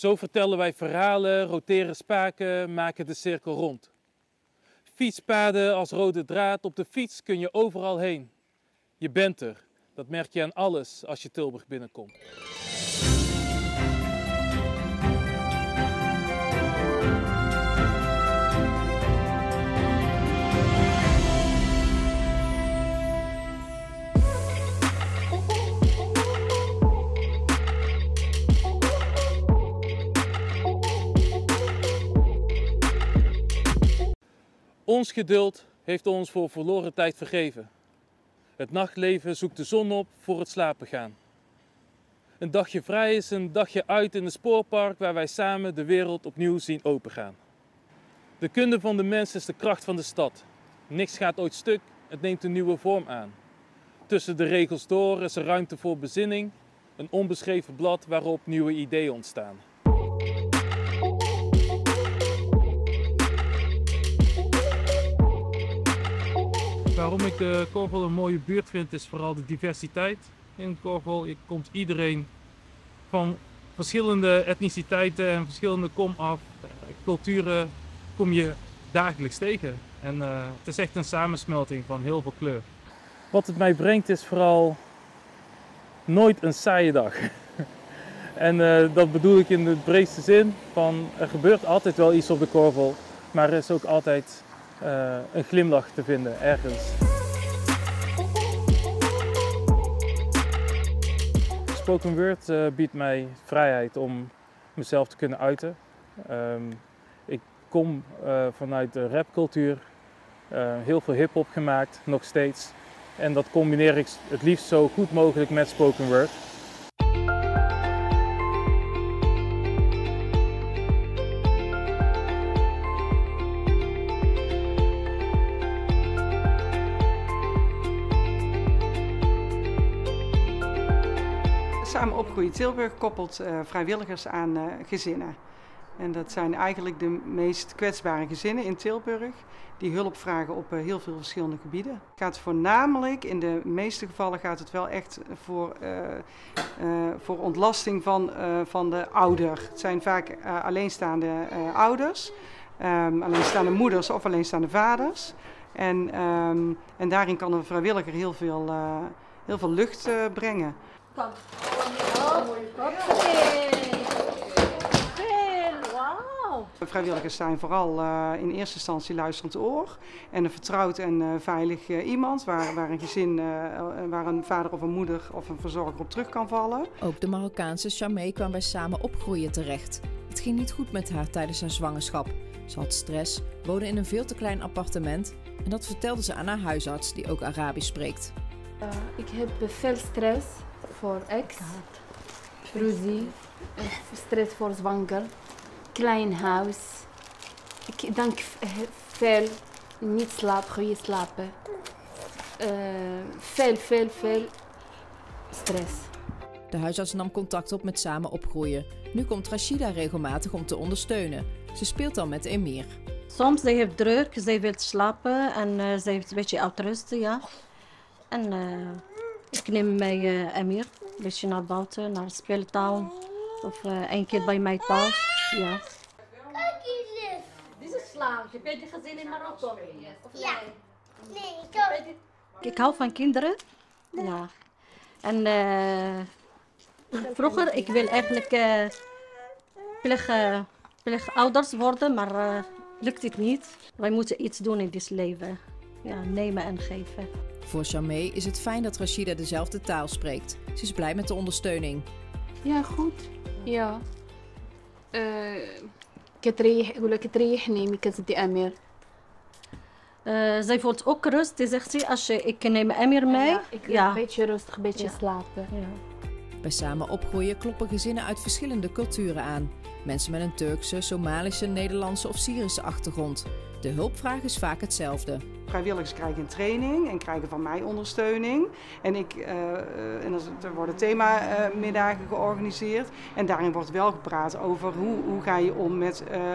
Zo vertellen wij verhalen, roteren spaken, maken de cirkel rond. Fietspaden als rode draad, op de fiets kun je overal heen. Je bent er, dat merk je aan alles als je Tilburg binnenkomt. Ons geduld heeft ons voor verloren tijd vergeven. Het nachtleven zoekt de zon op voor het slapen gaan. Een dagje vrij is een dagje uit in het spoorpark waar wij samen de wereld opnieuw zien opengaan. De kunde van de mens is de kracht van de stad. Niks gaat ooit stuk, het neemt een nieuwe vorm aan. Tussen de regels door is er ruimte voor bezinning, een onbeschreven blad waarop nieuwe ideeën ontstaan. Waarom ik de Korvel een mooie buurt vind, is vooral de diversiteit in Korvel. Hier komt iedereen van verschillende etniciteiten en verschillende culturen kom je dagelijks tegen. En het is echt een samensmelting van heel veel kleur. Wat het mij brengt is vooral nooit een saaie dag. En dat bedoel ik in de breedste zin, van er gebeurt altijd wel iets op de Korvel, maar er is ook altijd een glimlach te vinden ergens. Spoken word biedt mij vrijheid om mezelf te kunnen uiten. Ik kom vanuit de rapcultuur, heel veel hip-hop gemaakt, nog steeds. En dat combineer ik het liefst zo goed mogelijk met spoken word. Samen Opgroeien Tilburg koppelt vrijwilligers aan gezinnen. En dat zijn eigenlijk de meest kwetsbare gezinnen in Tilburg die hulp vragen op heel veel verschillende gebieden. Het gaat voornamelijk, in de meeste gevallen gaat het wel echt voor ontlasting van de ouder. Het zijn vaak alleenstaande ouders, alleenstaande moeders of alleenstaande vaders. En daarin kan een vrijwilliger heel veel lucht brengen. Kom. Vrijwilligers zijn vooral in eerste instantie luisterend oor en een vertrouwd en veilig iemand waar een gezin, waar een vader of een moeder of een verzorger op terug kan vallen. Ook de Marokkaanse Chamé kwam bij Samen Opgroeien terecht. Het ging niet goed met haar tijdens haar zwangerschap. Ze had stress, woonde in een veel te klein appartement en dat vertelde ze aan haar huisarts die ook Arabisch spreekt. Ik heb veel stress voor ex, ruzie, stress voor zwanger, klein huis. Ik dank veel, niet slapen, goede slapen. Veel stress. De huisarts nam contact op met Samen Opgroeien. Nu komt Rashida regelmatig om te ondersteunen. Ze speelt dan met Emir. Soms zij heeft druk, zij wil slapen en zij heeft een beetje uitrusten, ja. En ik neem mij Emir een beetje naar buiten, naar de speeltuin of een keer bij mij thuis. Ja. Kijk eens. Dit is slaap. Heb jij die gezien in Marokko? Ja. Nee, ik hou van kinderen. Ja. En vroeger, ik wil eigenlijk pleegouders worden, maar lukt het niet. Wij moeten iets doen in dit leven. Ja, nemen en geven. Voor Chamé is het fijn dat Rashida dezelfde taal spreekt. Ze is blij met de ondersteuning. Ja, goed. Ja. Zij voelt ook rust. Ze zegt, als ik neem Emir mee. Ja, ik wil een beetje rustig, een beetje slapen. Ja. Bij Samen Opgroeien kloppen gezinnen uit verschillende culturen aan. Mensen met een Turkse, Somalische, Nederlandse of Syrische achtergrond. De hulpvraag is vaak hetzelfde. Vrijwilligers krijgen een training en krijgen van mij ondersteuning. En er worden themamiddagen georganiseerd. En daarin wordt wel gepraat over hoe ga je om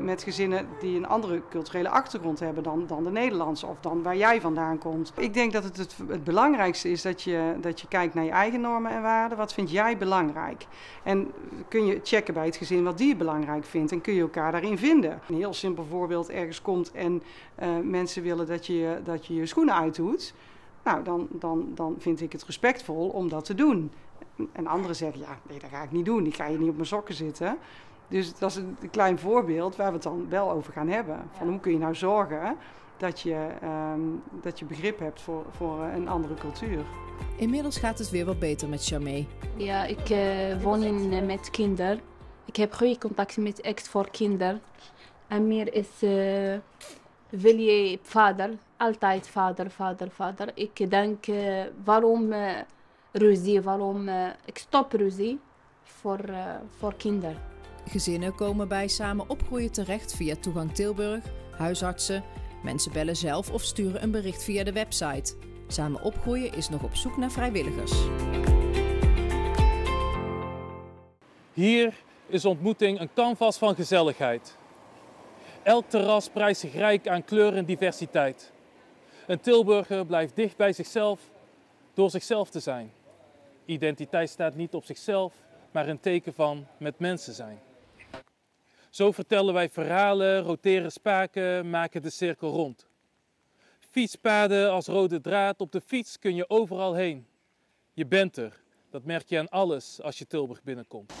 met gezinnen die een andere culturele achtergrond hebben dan de Nederlandse of dan waar jij vandaan komt. Ik denk dat het belangrijkste is dat je kijkt naar je eigen normen en waarden. Wat vind jij belangrijk? En kun je checken bij het gezin wat die belangrijk vindt en kun je elkaar daarin vinden. Een heel simpel voorbeeld: ergens komt en mensen willen dat je je schoenen uitdoet, nou, dan vind ik het respectvol om dat te doen. En anderen zeggen, ja, nee, dat ga ik niet doen, ik ga hier niet op mijn sokken zitten. Dus dat is een klein voorbeeld waar we het dan wel over gaan hebben. Van hoe kun je nou zorgen dat je begrip hebt voor een andere cultuur. Inmiddels gaat het weer wat beter met Chamé. Ja, ik woon met kinderen. Ik heb goede contacten met ACT voor kinderen. En meer is... Wil je vader? Altijd vader, vader, vader. Ik denk, waarom ruzie? Waarom ik stop ruzie voor kinderen? Gezinnen komen bij Samen Opgroeien terecht via Toegang Tilburg, huisartsen. Mensen bellen zelf of sturen een bericht via de website. Samen Opgroeien is nog op zoek naar vrijwilligers. Hier is ontmoeting een canvas van gezelligheid. Elk terras prijst zich rijk aan kleur en diversiteit. Een Tilburger blijft dicht bij zichzelf door zichzelf te zijn. Identiteit staat niet op zichzelf, maar een teken van met mensen zijn. Zo vertellen wij verhalen, roteren spaken, maken de cirkel rond. Fietspaden als rode draad, op de fiets kun je overal heen. Je bent er, dat merk je aan alles als je Tilburg binnenkomt.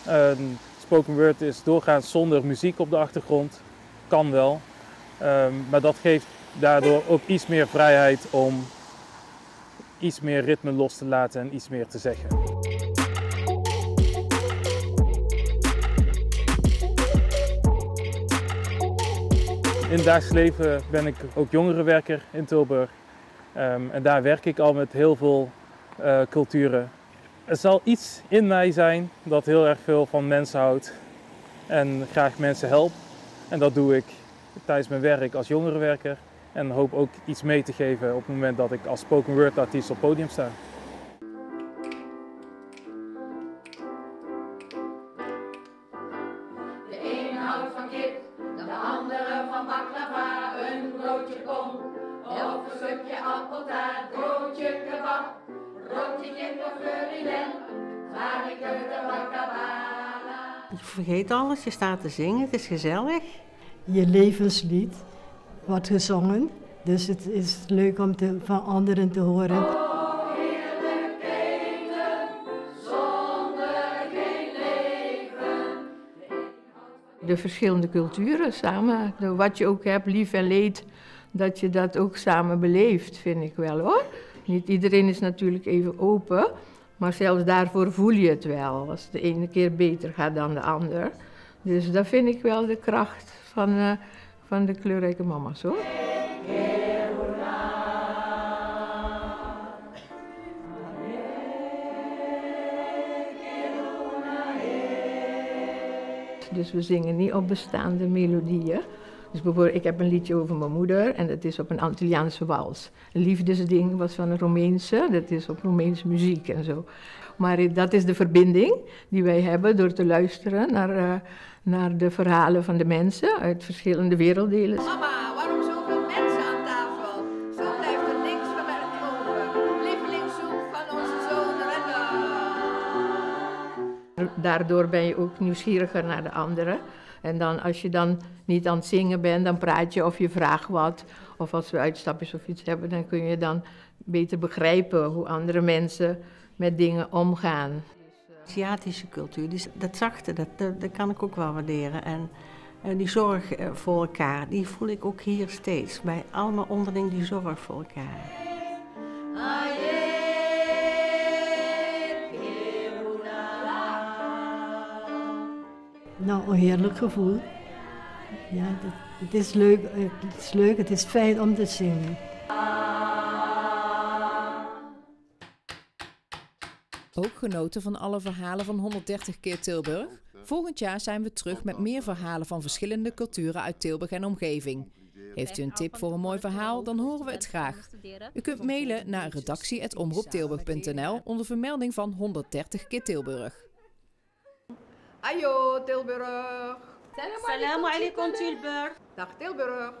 Spoken word is doorgaans zonder muziek op de achtergrond. Kan wel, maar dat geeft daardoor ook iets meer vrijheid om iets meer ritme los te laten en iets meer te zeggen. In het dagelijks leven ben ik ook jongerenwerker in Tilburg en daar werk ik al met heel veel culturen. Er zal iets in mij zijn dat heel erg veel van mensen houdt en graag mensen helpt. En dat doe ik tijdens mijn werk als jongerenwerker en hoop ook iets mee te geven op het moment dat ik als spoken word artiest op het podium sta. De een houdt van kip, de andere van baklava, een broodje kom, of een stukje appeltaart, broodje kebab, broodje kippenfleurillen, waar ik de baklava. Je vergeet alles, je staat te zingen, het is gezellig. Je levenslied wordt gezongen, dus het is leuk om van anderen te horen. Oh, heerlijk leven, zonder geen leven. De verschillende culturen samen, wat je ook hebt, lief en leed, dat je dat ook samen beleeft, vind ik wel hoor. Niet iedereen is natuurlijk even open. Maar zelfs daarvoor voel je het wel, als de ene keer beter gaat dan de ander. Dus dat vind ik wel de kracht van de kleurrijke mama's hoor. Dus we zingen niet op bestaande melodieën. Dus bijvoorbeeld, ik heb een liedje over mijn moeder en dat is op een Antilliaanse wals. Een liefdesding was van een Romeinse, dat is op Romeinse muziek en zo. Maar dat is de verbinding die wij hebben door te luisteren naar de verhalen van de mensen uit verschillende werelddelen. Mama, waarom zoveel mensen aan tafel? Zo blijft er niks van mij over. Lievelingssoep van onze zonen. Daardoor ben je ook nieuwsgieriger naar de anderen. En dan, als je dan niet aan het zingen bent, dan praat je of je vraagt wat. Of als we uitstapjes of iets hebben, dan kun je dan beter begrijpen hoe andere mensen met dingen omgaan. Aziatische cultuur, dus dat zachte, dat kan ik ook wel waarderen. En die zorg voor elkaar, die voel ik ook hier steeds. Bij allemaal onderling die zorg voor elkaar. Nou, een heerlijk gevoel. Ja, het is leuk, het is fijn om te zingen. Ook genoten van alle verhalen van 130 keer Tilburg? Volgend jaar zijn we terug met meer verhalen van verschillende culturen uit Tilburg en omgeving. Heeft u een tip voor een mooi verhaal? Dan horen we het graag. U kunt mailen naar redactie@omroeptilburg.nl onder vermelding van 130 keer Tilburg. Ayo Tilburg! Salam alaikum Tilburg! Dag Tilburg!